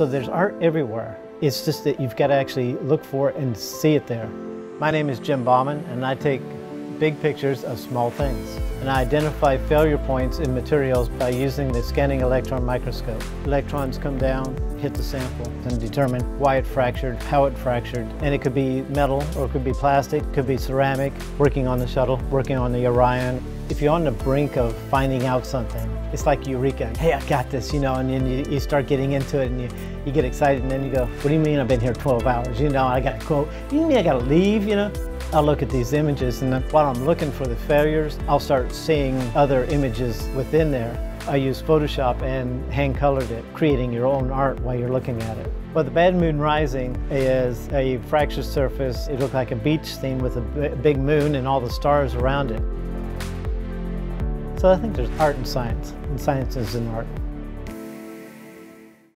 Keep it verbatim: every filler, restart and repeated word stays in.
So there's art everywhere. It's just that you've got to actually look for it and see it there. My name is Jim Baughman, and I take big pictures of small things. And I identify failure points in materials by using the scanning electron microscope. Electrons come down, hit the sample, and determine why it fractured, how it fractured. And it could be metal, or it could be plastic, could be ceramic, working on the shuttle, working on the Orion. If you're on the brink of finding out something, it's like Eureka. Hey, I got this, you know, and then you, you start getting into it and you, you get excited, and then you go, what do you mean I've been here twelve hours? You know, I got to go, you mean I got to leave, you know? I'll look at these images, and then while I'm looking for the failures, I'll start seeing other images within there. I use Photoshop and hand-colored it, creating your own art while you're looking at it. Well, the Bad Moon Rising is a fractured surface. It looked like a beach scene with a big moon and all the stars around it. So I think there's art and science, and science is in art.